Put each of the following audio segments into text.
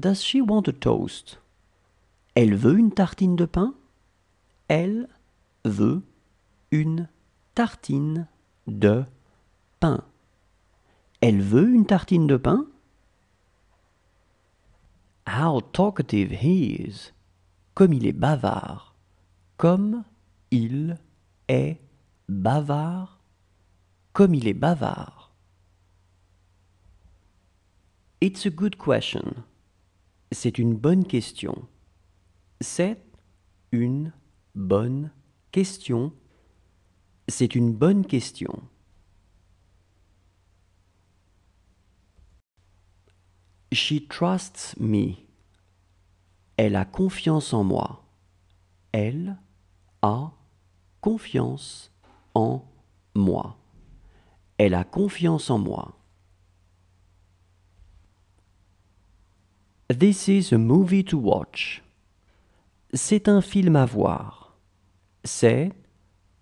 Does she want a toast? Elle veut une tartine de pain? Elle veut une tartine de pain. Elle veut une tartine de pain? How talkative he is. Comme il est bavard. Comme il est bavard. Comme il est bavard. It's a good question. C'est une bonne question. C'est une bonne question. C'est une bonne question. She trusts me. Elle a confiance en moi. Elle a confiance en moi. Elle a confiance en moi. This is a movie to watch. C'est un film à voir. C'est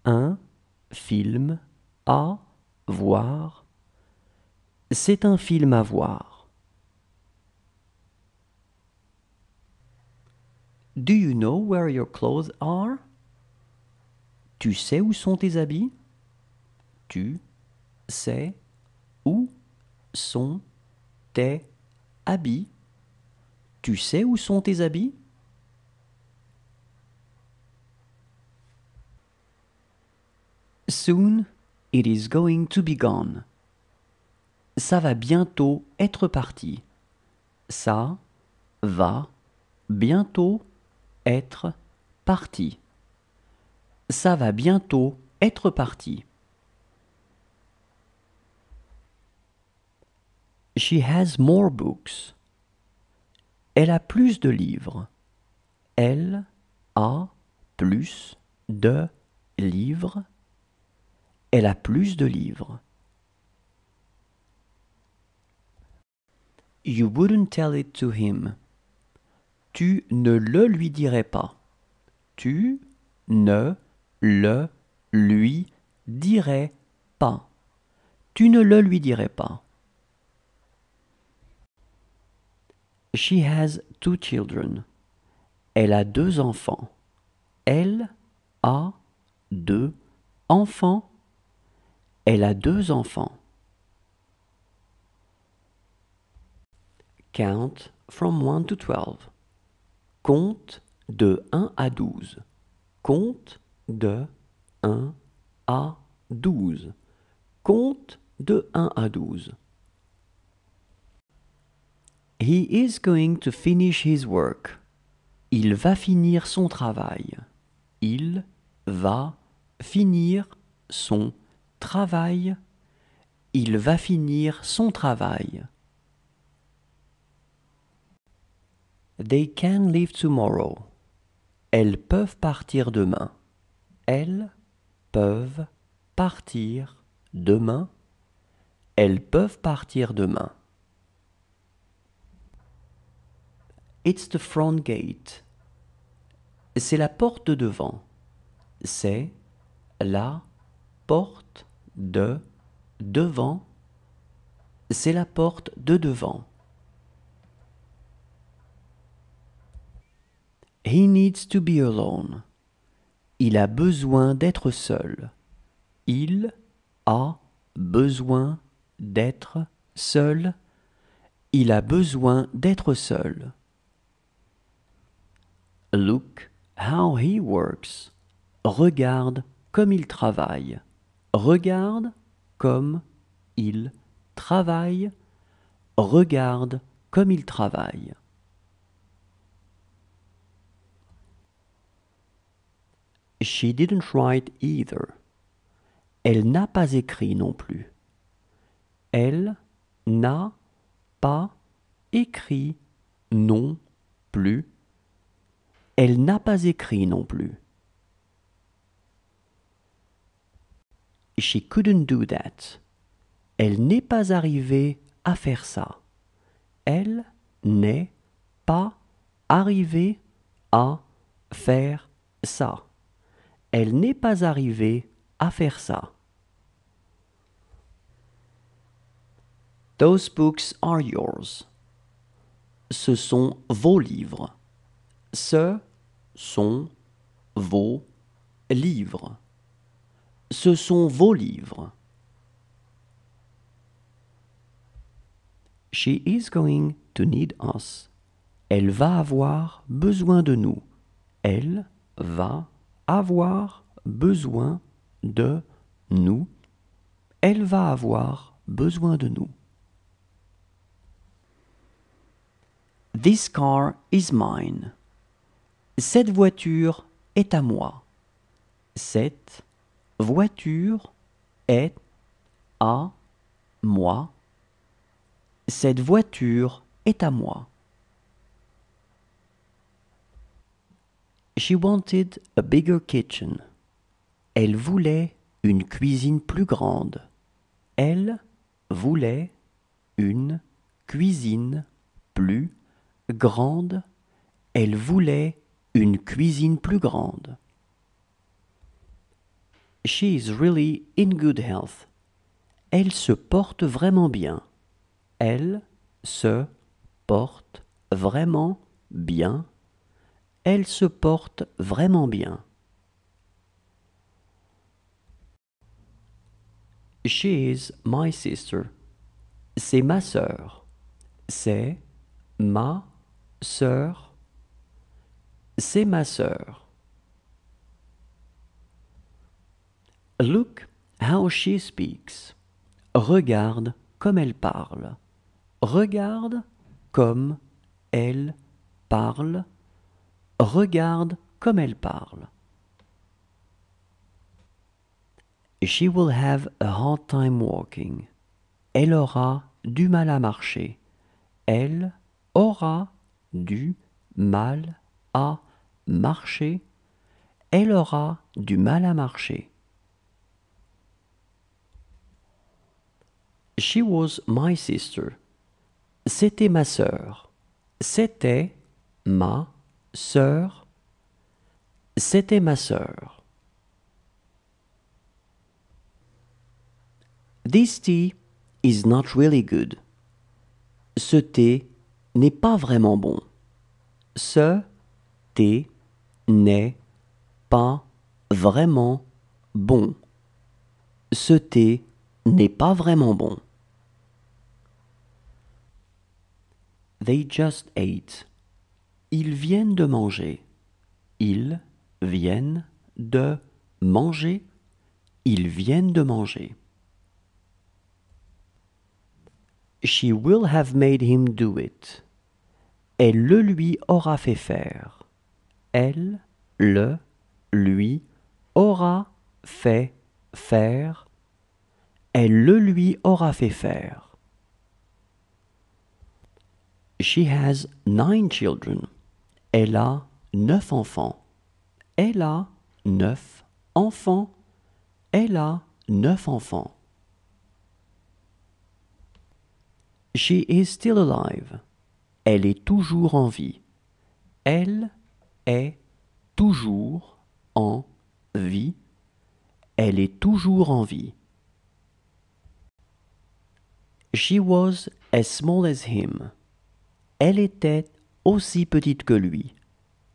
un film à voir. C'est un film à voir. Do you know where your clothes are? Tu sais où sont tes habits? Tu sais où sont tes habits? Tu sais où sont tes habits? Soon it is going to be gone. Ça va bientôt être parti. Ça va bientôt être parti. Ça va bientôt être parti. She has more books. Elle a plus de livres. Elle a plus de livres. Elle a plus de livres. You wouldn't tell it to him. Tu ne le lui dirais pas. Tu ne le lui dirais pas. Tu ne le lui dirais pas. She has two children. Elle a deux enfants. Elle a deux enfants. Elle a deux enfants. Count from 1 to 12. Compte de 1 à 12. Compte de 1 à 12. Compte de 1 à 12. He is going to finish his work. Il va finir son travail. Il va finir son travail. Il va finir son travail. They can leave tomorrow. Elles peuvent partir demain. Elles peuvent partir demain. Elles peuvent partir demain. It's the front gate. C'est la porte de devant. C'est la porte de devant. C'est la porte de devant. He needs to be alone. Il a besoin d'être seul. Il a besoin d'être seul. Il a besoin d'être seul. Look how he works. Regarde comme il travaille. Regarde comme il travaille. Regarde comme il travaille. She didn't write either. Elle n'a pas écrit non plus. Elle n'a pas écrit non plus. Elle n'a pas écrit non plus. She couldn't do that. Elle n'est pas arrivée à faire ça. Elle n'est pas arrivée à faire ça. Elle n'est pas arrivée à faire ça. Those books are yours. ce sont vos livres. Ce sont vos livres. Ce sont vos livres. She is going to need us. Elle va avoir besoin de nous. Elle va avoir besoin de nous. Elle va avoir besoin de nous. This car is mine. Cette voiture est à moi. Cette voiture est à moi. Cette voiture est à moi. She wanted a bigger kitchen. Elle voulait une cuisine plus grande. Elle voulait une cuisine plus grande. Elle voulait une cuisine plus grande. She is really in good health. Elle se porte vraiment bien. Elle se porte vraiment bien. Elle se porte vraiment bien. She is my sister. C'est ma sœur. C'est ma sœur. C'est ma sœur. Look how she speaks. Regarde comme elle parle. Regarde comme elle parle. Regarde comme elle parle. She will have a hard time walking. Elle aura du mal à marcher. Elle aura du mal à marcher. Elle aura du mal à marcher. She was my sister. C'était ma sœur. C'était ma sœur. C'était ma sœur. This tea is not really good. Ce thé n'est pas vraiment bon. Ce thé n'est pas vraiment bon. Ce thé n'est pas vraiment bon. They just ate. Ils viennent de manger. Ils viennent de manger. Ils viennent de manger. She will have made him do it. Elle le lui aura fait faire. Elle le lui aura fait faire. Elle le lui aura fait faire. She has 9 children. Elle a 9 enfants. Elle a 9 enfants. Elle a 9 enfants. She is still alive. Elle est toujours en vie. Elle est toujours en vie. Elle est toujours en vie. She was as small as him. Elle était aussi petite que lui.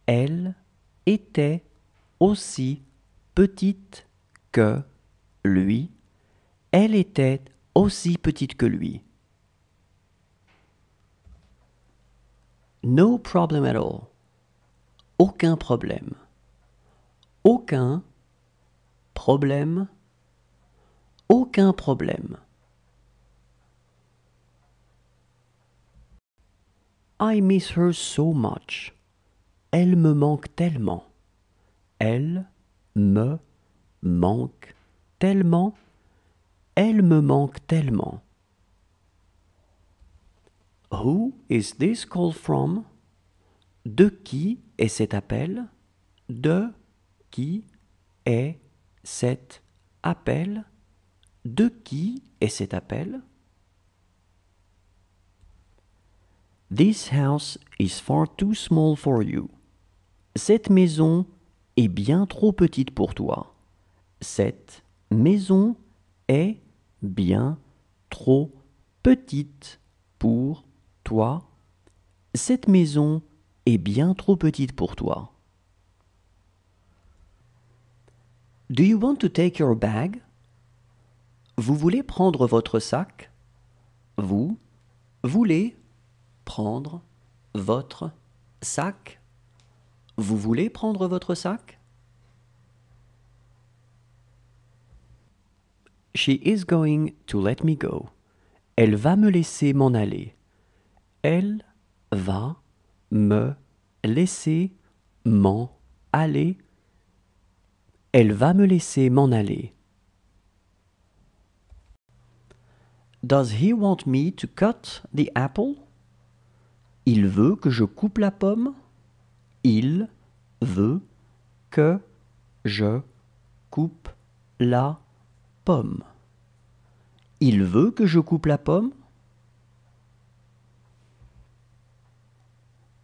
Elle était aussi petite que lui. Elle était aussi petite que lui. No problem at all. Aucun problème. Aucun problème. Aucun problème. I miss her so much. Elle me manque tellement. Elle me manque tellement. Elle me manque tellement. Who is this call from? De qui est cet appel? De qui est cet appel? De qui est cet appel? This house is far too small for you. Cette maison est bien trop petite pour toi. Cette maison est bien trop petite pour toi. cette maison est bien trop petite pour toi. Do you want to take your bag? Vous voulez prendre votre sac? Vous voulez prendre votre sac? Vous voulez prendre votre sac? She is going to let me go. Elle va me laisser m'en aller. Elle va me laisser m'en aller. Elle va me laisser m'en aller. Does he want me to cut the apple? Il veut que je coupe la pomme. Il veut que je coupe la pomme. Il veut que je coupe la pomme.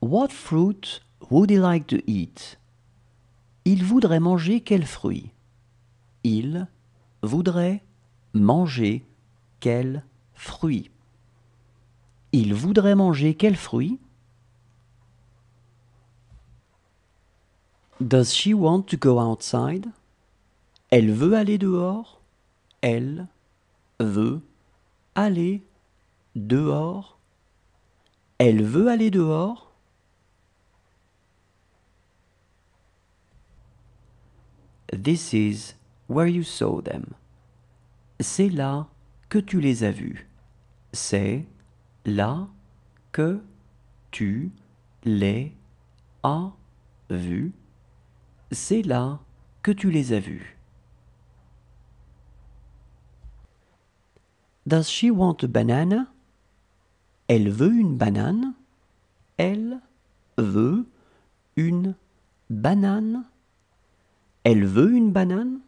What fruit would he like to eat? Il voudrait manger quel fruit? Il voudrait manger quel fruit? Il voudrait manger quel fruit? Does she want to go outside? Elle veut aller dehors. Elle veut aller dehors. Elle veut aller dehors. This is where you saw them. C'est là que tu les as vus. C'est là que tu les as vus. C'est là que tu les as vus. Does she want a banana? Elle veut une banane. Elle veut une banane. Elle veut une banane.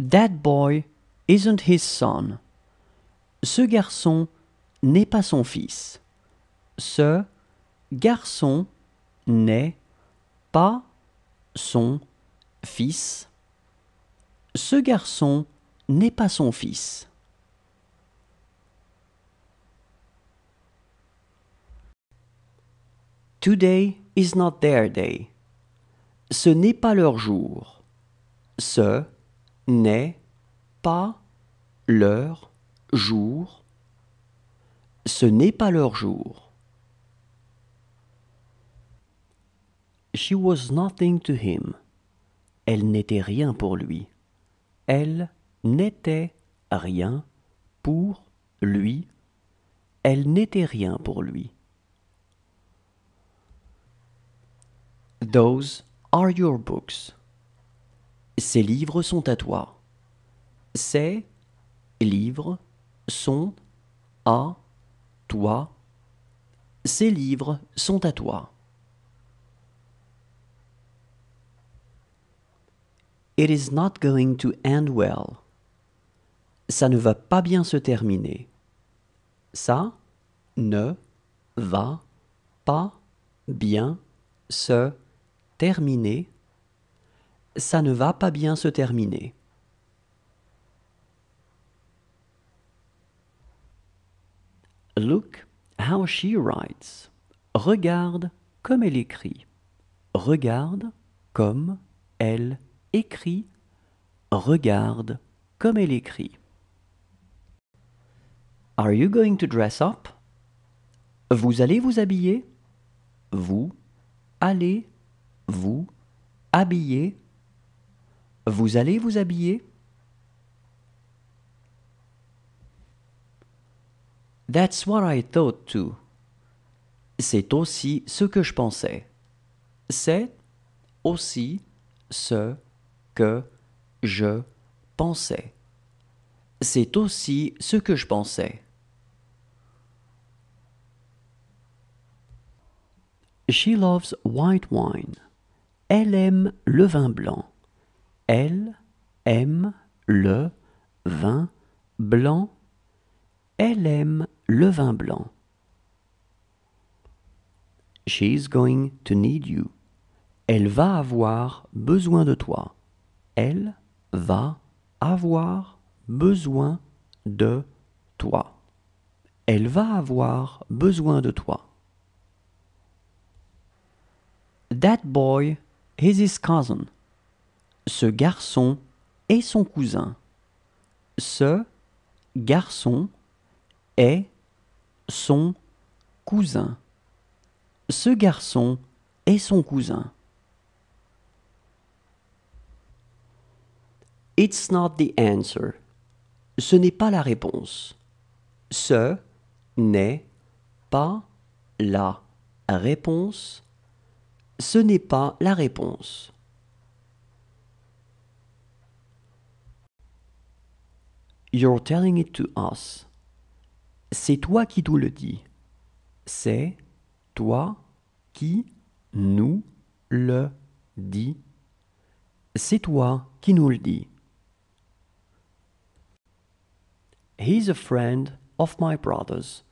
That boy isn't his son. Ce garçon n'est pas son fils. Ce garçon n'est pas son fils. Ce garçon n'est pas son fils. Today is not their day. Ce n'est pas leur jour. Ce n'est pas leur jour. Ce n'est pas leur jour. She was nothing to him. Elle n'était rien pour lui. Elle n'était rien pour lui. Elle n'était rien pour lui. Those are your books. Ces livres sont à toi. Ces livres sont à toi. Ces livres sont à toi. It is not going to end well. Ça ne va pas bien se terminer. Ça ne va pas bien se terminer. Ça ne va pas bien se terminer. Look how she writes. Regarde comme elle écrit. Regarde comme elle écrit. Écrit, regarde comme elle écrit. Are you going to dress up? Vous allez vous habiller? Vous allez vous habiller? Vous allez vous habiller? That's what I thought too. C'est aussi ce que je pensais. C'est aussi ce que je pensais. C'est aussi ce que je pensais. She loves white wine. Elle aime le vin blanc. Elle aime le vin blanc. Elle aime le vin blanc. She's going to need you. Elle va avoir besoin de toi. Elle va avoir besoin de toi. elle va avoir besoin de toi. That boy is his cousin. Ce garçon est son cousin. Ce garçon est son cousin. Ce garçon est son cousin. It's not the answer. Ce n'est pas la réponse. Ce n'est pas la réponse. Ce n'est pas la réponse. You're telling it to us. C'est toi qui nous le dis. C'est toi qui nous le dis. C'est toi qui nous le dis. He's a friend of my brothers.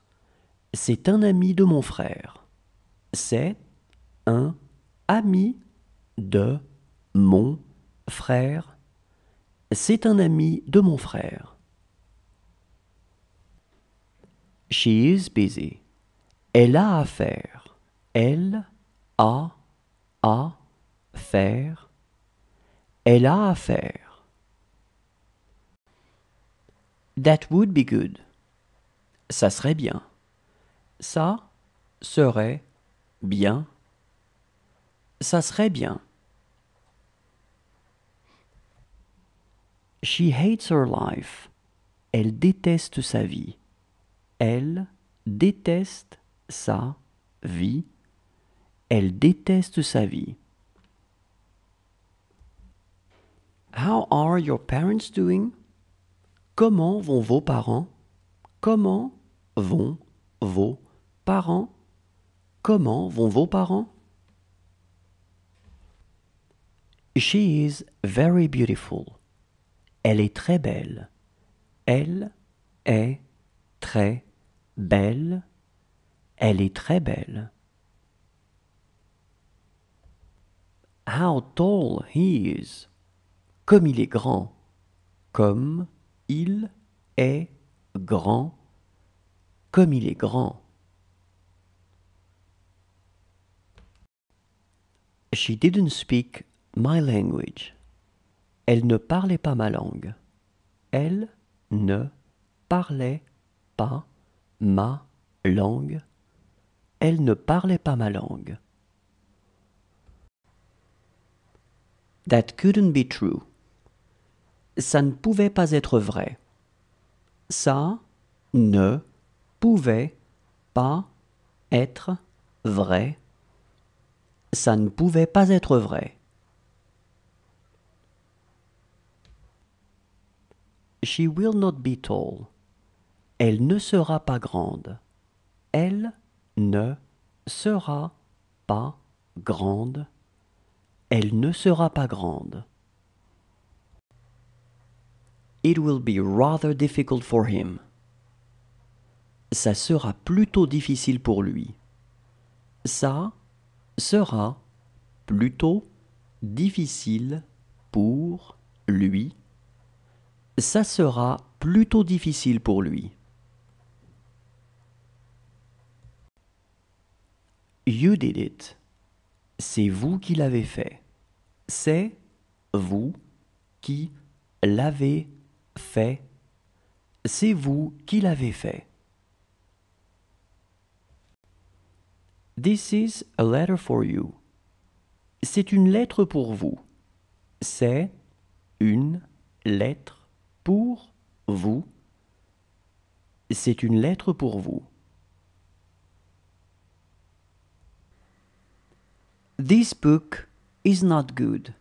C'est un ami de mon frère. C'est un ami de mon frère. C'est un ami de mon frère. She is busy. Elle a à faire. Elle a à faire. Elle a à faire. That would be good. Ça serait bien. Ça serait bien. Ça serait bien. She hates her life. Elle déteste sa vie. Elle déteste sa vie. Elle déteste sa vie. How are your parents doing? Comment vont vos parents? Comment vont vos parents? Comment vont vos parents? She is very beautiful. Elle est très belle. Elle est très belle. Elle est très belle. How tall he is. Comme il est grand. Comme il est grand. Comme il est grand. She didn't speak my language. Elle ne parlait pas ma langue. Elle ne parlait pas ma langue. Elle ne parlait pas ma langue. That couldn't be true. Ça ne pouvait pas être vrai. Ça ne pouvait pas être vrai. Ça ne pouvait pas être vrai. She will not be tall. Elle ne sera pas grande. Elle ne sera pas grande. Elle ne sera pas grande. It will be rather difficult for him. Ça sera plutôt difficile pour lui. Ça sera plutôt difficile pour lui. Ça sera plutôt difficile pour lui. You did it. C'est vous qui l'avez fait. C'est vous qui l'avez fait. C'est vous qui l'avez fait. This is a letter for you. C'est une lettre pour vous. C'est une lettre pour vous. C'est une lettre pour vous. This book is not good.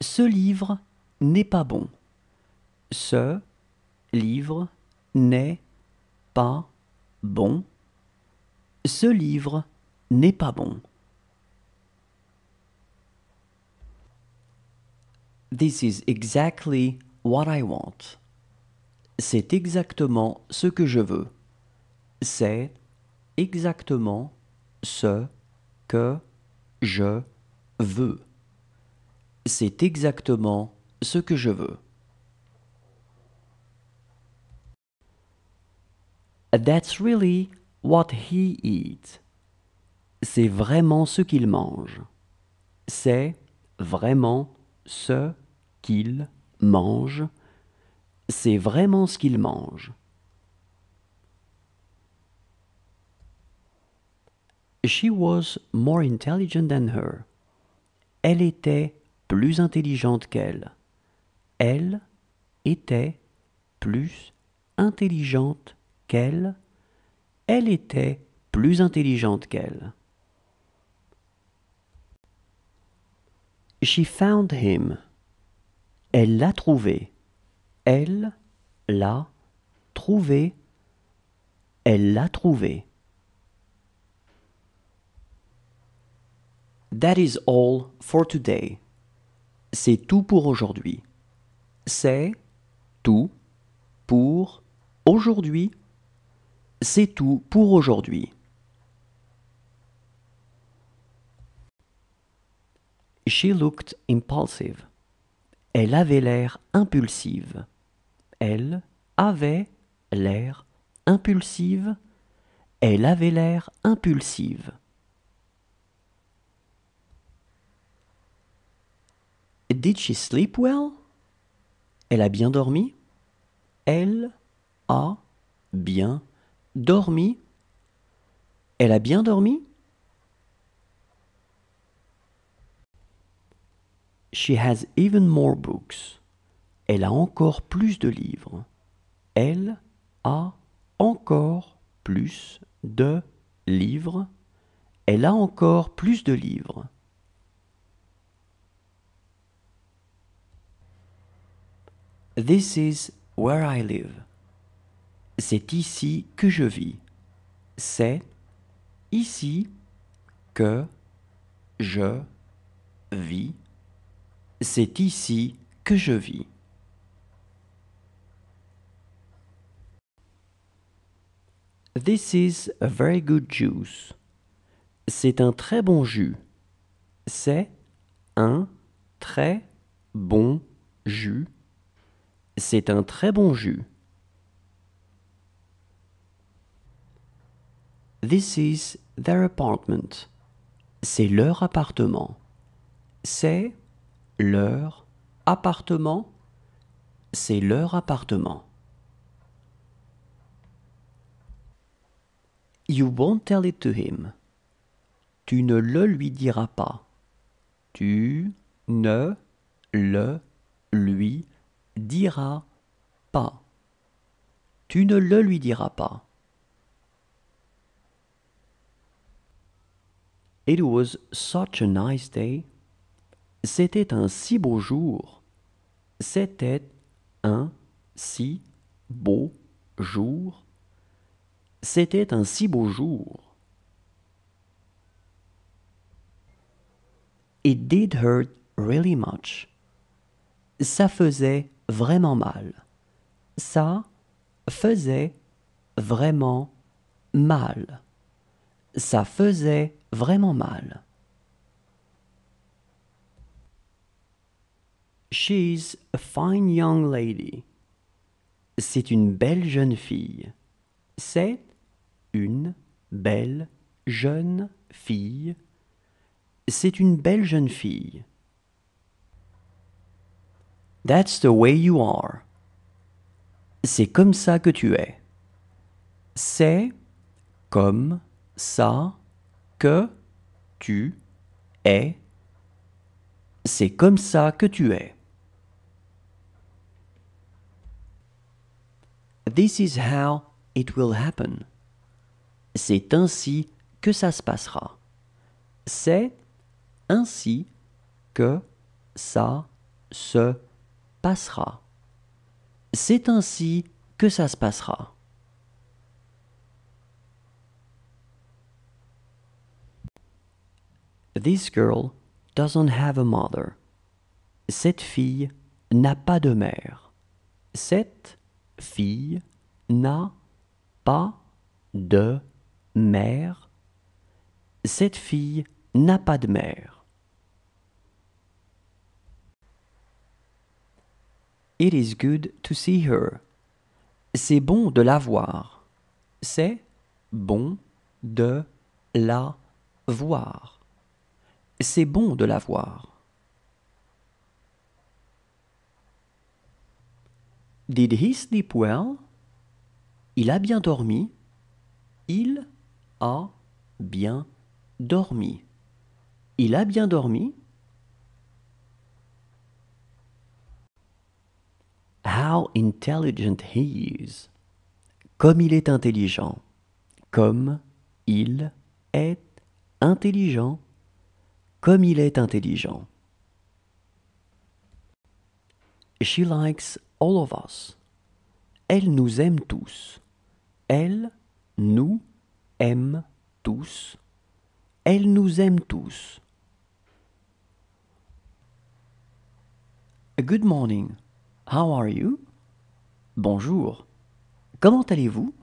Ce livre n'est pas bon. Ce livre n'est pas bon. Ce livre n'est pas bon. This is exactly what I want. C'est exactement ce que je veux. C'est exactement ce que je veux. C'est exactement ce que je veux. That's really what he eats. C'est vraiment ce qu'il mange. C'est vraiment ce qu'il mange. C'est vraiment ce qu'il mange. She was more intelligent than her. Elle était plus intelligente qu'elle. Elle était plus intelligente qu'elle. Elle était plus intelligente qu'elle. She found him. Elle l'a trouvé. Elle l'a trouvé. Elle l'a trouvé. That is all for today. C'est tout pour aujourd'hui. C'est tout pour aujourd'hui. C'est tout pour aujourd'hui. She looked impulsive. Elle avait l'air impulsive. Elle avait l'air impulsive. Elle avait l'air impulsive. Did she sleep well? Elle a bien dormi. Elle a bien dormi. Elle a bien dormi. She has even more books. Elle a encore plus de livres. Elle a encore plus de livres. Elle a encore plus de livres. This is where I live. C'est ici que je vis. C'est ici que je vis. C'est ici que je vis. This is a very good juice. C'est un très bon jus. C'est un très bon jus. C'est un très bon jus. This is their apartment. C'est leur appartement. C'est leur appartement. C'est leur appartement. You won't tell it to him. Tu ne le lui diras pas. Tu ne le lui diras pas. Tu ne le lui diras pas. It was such a nice day. C'était un si beau jour. C'était un si beau jour. C'était un si beau jour. It did hurt really much. Ça faisait vraiment mal. Ça faisait vraiment mal. Ça faisait vraiment mal. She's a fine young lady. C'est une belle jeune fille. C'est une belle jeune fille. C'est une belle jeune fille. That's the way you are. C'est comme ça que tu es. C'est comme ça que tu es. C'est comme ça que tu es. This is how it will happen. C'est ainsi que ça se passera. C'est ainsi que ça se passera. C'est ainsi que ça se passera. This girl doesn't have a mother. Cette fille n'a pas de mère. Cette fille n'a pas de mère. Cette fille n'a pas de mère. It is good to see her. C'est bon de la voir. C'est bon de la voir. C'est bon de la voir. Did he sleep well? Il a bien dormi. Il a bien dormi. Il a bien dormi. How intelligent he is. Comme il est intelligent. Comme il est intelligent. Comme il est intelligent. She likes all of us. Elle nous aime tous. Elle nous aime tous. Elle nous aime tous. Good morning. How are you? Bonjour. Comment allez-vous?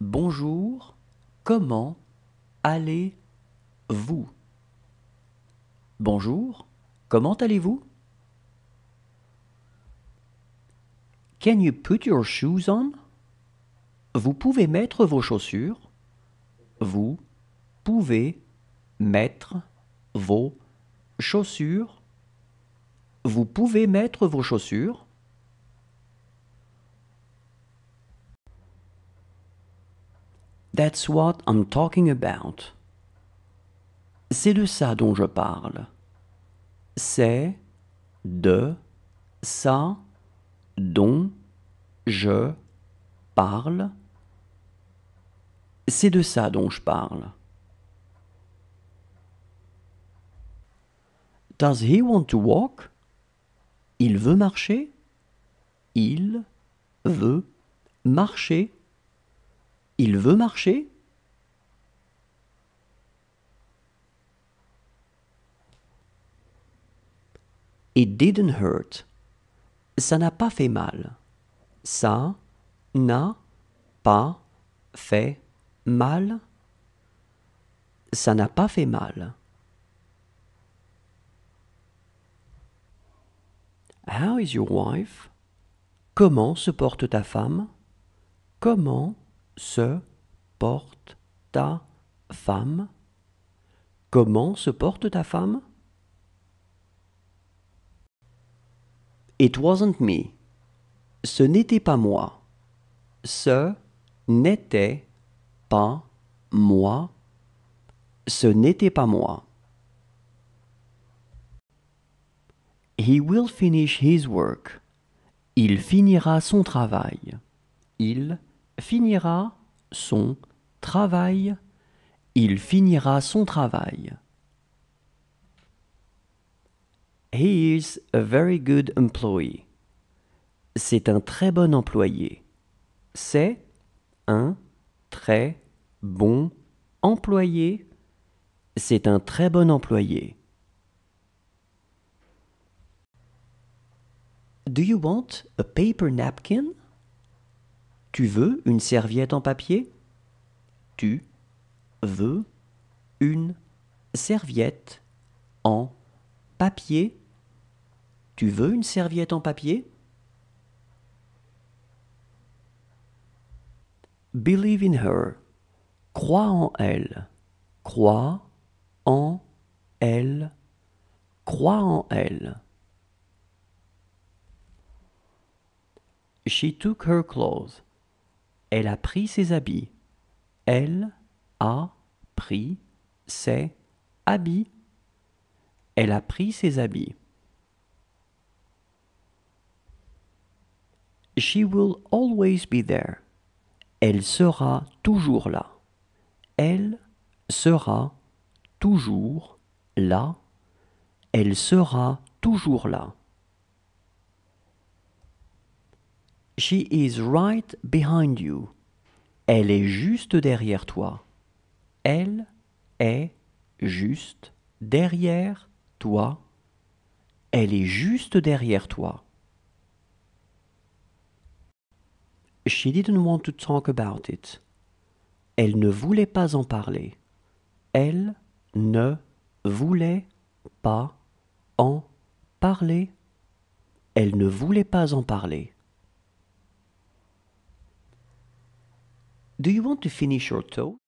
Bonjour. Comment allez-vous? Bonjour. Comment allez-vous? Can you put your shoes on? Vous pouvez mettre vos chaussures. Vous pouvez mettre vos chaussures. Vous pouvez mettre vos chaussures. That's what I'm talking about. C'est de ça dont je parle. C'est de ça dont je parle. C'est de ça dont je parle. Does he want to walk? Il veut marcher. Il veut marcher. Il veut marcher. It didn't hurt. Ça n'a pas fait mal. Ça n'a pas fait mal. Ça n'a pas fait mal. How is your wife? Comment se porte ta femme? Comment se porte ta femme? Comment se porte ta femme? It wasn't me. Ce n'était pas moi. Ce n'était pas moi. Ce n'était pas moi. He will finish his work. Il finira son travail. Il finira son travail. Il finira son travail. He is a very good employee. C'est un très bon employé. C'est un très bon employé. C'est un très bon employé. Do you want a paper napkin? Tu veux une serviette en papier? Tu veux une serviette en papier? Tu veux une serviette en papier? Believe in her. Crois en elle. Crois en elle. Crois en elle. She took her clothes. Elle a pris ses habits. Elle a pris ses habits. Elle a pris ses habits. She will always be there. Elle sera toujours là. Elle sera toujours là. Elle sera toujours là. She is right behind you. Elle est juste derrière toi. Elle est juste derrière toi. Elle est juste derrière toi. She didn't want to talk about it. Elle ne voulait pas en parler. Elle ne voulait pas en parler. Elle ne voulait pas en parler. Do you want to finish your thought?